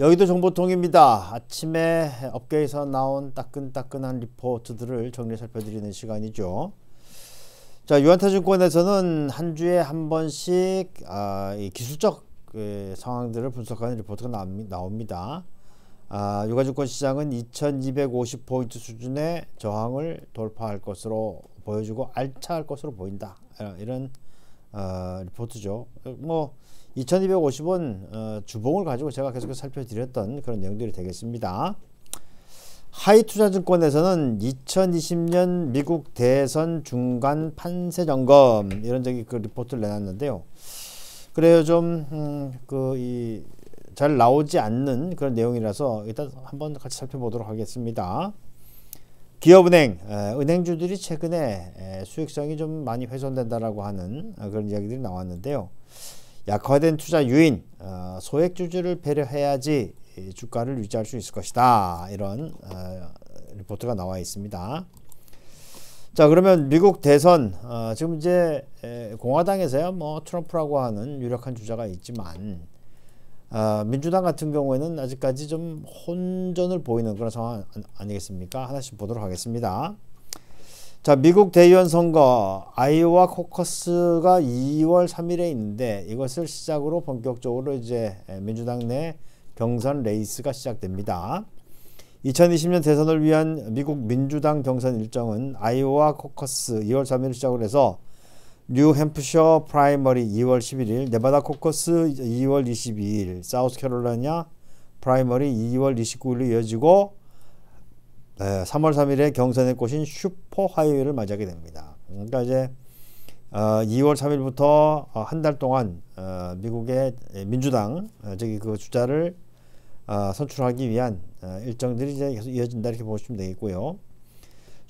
여의도 정보통입니다. 아침에 업계에서 나온 따끈따끈한 리포트들을 정리 살펴드리는 시간이죠. 자, 유안타 증권에서는 한 주에 한 번씩 이 기술적 상황들을 분석하는 리포트가 나옵니다. 유가증권 시장은 2250포인트 수준의 저항을 돌파할 것으로 보여주고 알차할 것으로 보인다. 이런 리포트죠. 뭐 2250원 주봉을 가지고 제가 계속해서 살펴드렸던 그런 내용들이 되겠습니다. 하이투자증권에서는 2020년 미국 대선 중간 판세 점검 이런 그 리포트를 내놨는데요. 그래요, 좀 잘 나오지 않는 그런 내용이라서 일단 한번 같이 살펴보도록 하겠습니다. 기업은행, 은행주들이 최근에 수익성이 좀 많이 훼손된다라고 하는 그런 이야기들이 나왔는데요. 약화된 투자 유인, 소액주주를 배려해야지 주가를 유지할 수 있을 것이다. 이런 리포트가 나와 있습니다. 자, 그러면 미국 대선, 지금 이제 공화당에서야 뭐 트럼프라고 하는 유력한 주자가 있지만 민주당 같은 경우에는 아직까지 좀 혼전을 보이는 그런 상황 아니겠습니까? 하나씩 보도록 하겠습니다. 자, 미국 대의원 선거 아이오와 코커스가 2월 3일에 있는데 이것을 시작으로 본격적으로 이제 민주당 내 경선 레이스가 시작됩니다. 2020년 대선을 위한 미국 민주당 경선 일정은 아이오와 코커스 2월 3일을 시작으로 해서 뉴햄프셔 프라이머리 2월 11일, 네바다 코커스 2월 22일, 사우스캐롤라이나 프라이머리 2월 29일로 이어지고 3월 3일에 경선의 꽃인 슈퍼하이웨이를 맞이하게 됩니다. 그러니까 이제 2월 3일부터 한 달 동안 미국의 민주당 그 주자를 선출하기 위한 일정들이 이제 계속 이어진다 이렇게 보시면 되겠고요.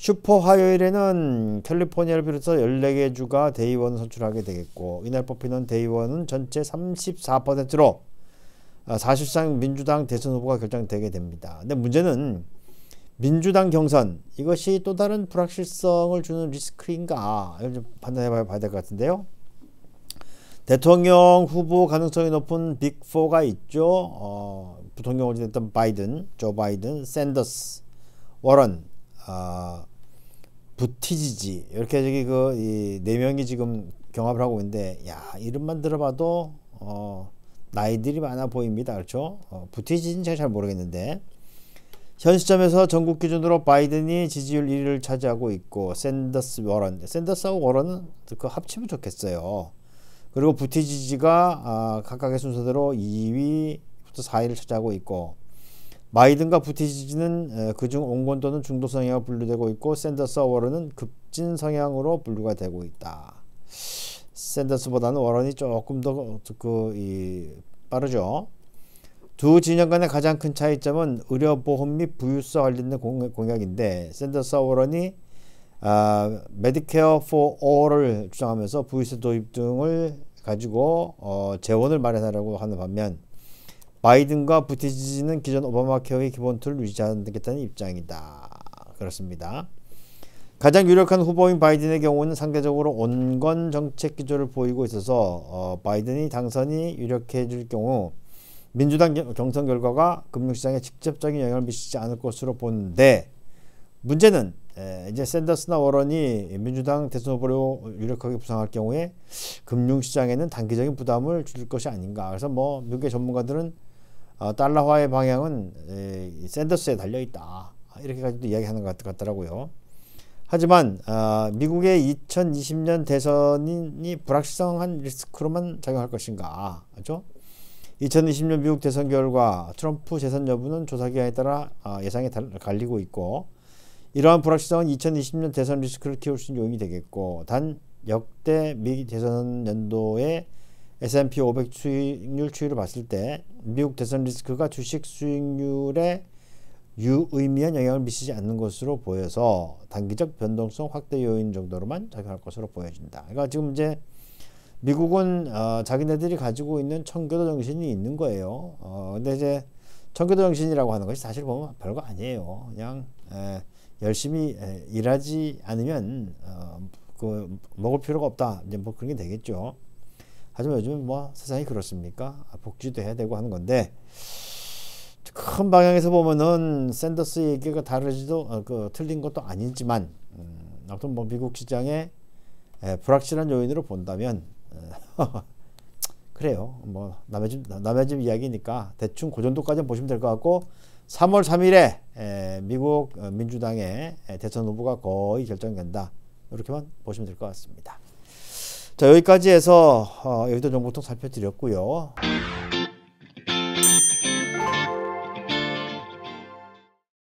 슈퍼 화요일에는 캘리포니아를 비롯해서 14개 주가 대의원을 선출하게 되겠고, 이날 뽑히는 대의원은 전체 34%로 사실상 민주당 대선 후보가 결정되게 됩니다. 근데 문제는 민주당 경선, 이것이 또 다른 불확실성을 주는 리스크인가, 이걸 좀 판단해 봐야 될 것 같은데요. 대통령 후보 가능성이 높은 빅4가 있죠. 부통령으로 지냈던 바이든, 조 바이든, 샌더스, 워런, 부티지 이렇게 이 4명이 지금 경합을 하고 있는데, 야, 이름만 들어봐도 나이들이 많아 보입니다. 그렇죠? 부티지는 제가 잘 모르겠는데, 현 시점에서 전국 기준으로 바이든이 지지율 1위를 차지하고 있고, 샌더스, 워런, 샌더스하고 워런은 그 합치면 좋겠어요. 그리고 부티지가 각각의 순서대로 2위부터 4위를 차지하고 있고, 바이든과 부티지는 그중 온건 또는 중도 성향으로 분류되고 있고, 샌더스와 워런은 급진 성향으로 분류가 되고 있다. 샌더스보다는 워런이 조금 더 빠르죠. 두 진영 간의 가장 큰 차이점은 의료보험 및 부유세 관련된 공약인데, 샌더스와 워런이 메디케어 포 올을 주장하면서 부유세 도입 등을 가지고 재원을 마련하려고 하는 반면, 바이든과 부티지는 기존 오바마 케어의 기본 틀을 유지하겠다는 입장이다. 그렇습니다. 가장 유력한 후보인 바이든의 경우는 상대적으로 온건 정책 기조를 보이고 있어서 바이든이 당선이 유력해질 경우 민주당 경선 결과가 금융시장에 직접적인 영향을 미치지 않을 것으로 보는데, 문제는 이제 샌더스나 워런이 민주당 대선 후보로 유력하게 부상할 경우에 금융시장에는 단기적인 부담을 줄 것이 아닌가. 그래서 뭐 미국의 전문가들은 달러화의 방향은 샌더스에 달려있다, 이렇게까지도 이야기하는 것 같더라고요. 하지만 미국의 2020년 대선이 불확실성한 리스크로만 작용할 것인가, 그렇죠? 2020년 미국 대선 결과, 트럼프 재선 여부는 조사기간에 따라 예상이 갈리고 있고, 이러한 불확실성은 2020년 대선 리스크를 키울 수 있는 요인이 되겠고, 단 역대 미 대선 연도의 S&P 500 수익률 추이를 봤을 때 미국 대선 리스크가 주식 수익률에 유의미한 영향을 미치지 않는 것으로 보여서 단기적 변동성 확대 요인 정도로만 작용할 것으로 보여진다. 그러니까 지금 이제 미국은 자기네들이 가지고 있는 청교도 정신이 있는 거예요. 근데 이제 청교도 정신이라고 하는 것이 사실 보면 별거 아니에요. 그냥 열심히 일하지 않으면 먹을 필요가 없다, 이제 뭐 그런 게 되겠죠. 하지만 요즘 뭐 세상이 그렇습니까? 복지도 해야 되고 하는 건데, 큰 방향에서 보면은 샌더스 얘기가 다르지도 틀린 것도 아니지만 아무튼 뭐 미국 시장의 불확실한 요인으로 본다면 그래요. 뭐 남의 집 이야기니까 대충 그 정도까지는 보시면 될 것 같고 3월 3일에 미국 민주당의 대선 후보가 거의 결정된다. 이렇게만 보시면 될 것 같습니다. 자, 여기까지 해서 여의도 정보통 살펴드렸고요.